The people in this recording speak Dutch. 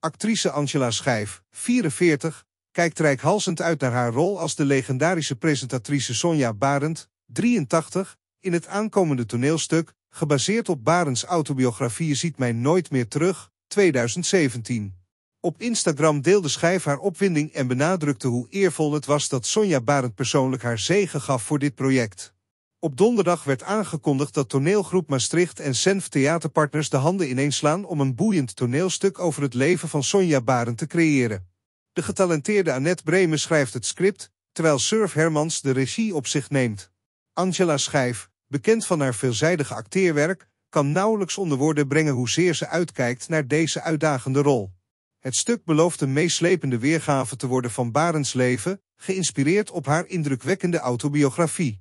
Actrice Angela Schijf, 44, kijkt reikhalzend uit naar haar rol als de legendarische presentatrice Sonja Barend, 83, in het aankomende toneelstuk, gebaseerd op Barends autobiografie Je ziet mij nooit meer terug, 2017. Op Instagram deelde Schijf haar opwinding en benadrukte hoe eervol het was dat Sonja Barend persoonlijk haar zegen gaf voor dit project. Op donderdag werd aangekondigd dat Toneelgroep Maastricht en Senf Theaterpartners de handen ineenslaan om een boeiend toneelstuk over het leven van Sonja Barend te creëren. De getalenteerde Annet Bremen schrijft het script, terwijl Servé Hermans de regie op zich neemt. Angela Schijf, bekend van haar veelzijdige acteerwerk, kan nauwelijks onder woorden brengen hoezeer ze uitkijkt naar deze uitdagende rol. Het stuk belooft een meeslepende weergave te worden van Barends leven, geïnspireerd op haar indrukwekkende autobiografie.